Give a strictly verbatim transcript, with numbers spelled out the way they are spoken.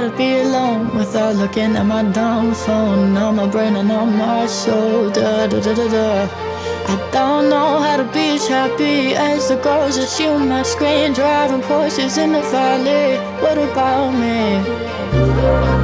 gotta be alone without looking at my dumb phone. On my brain and on my soul, da da da da da. I don't know how to be as happy as the girls that you might screen, driving Porsches in the valley. What about me?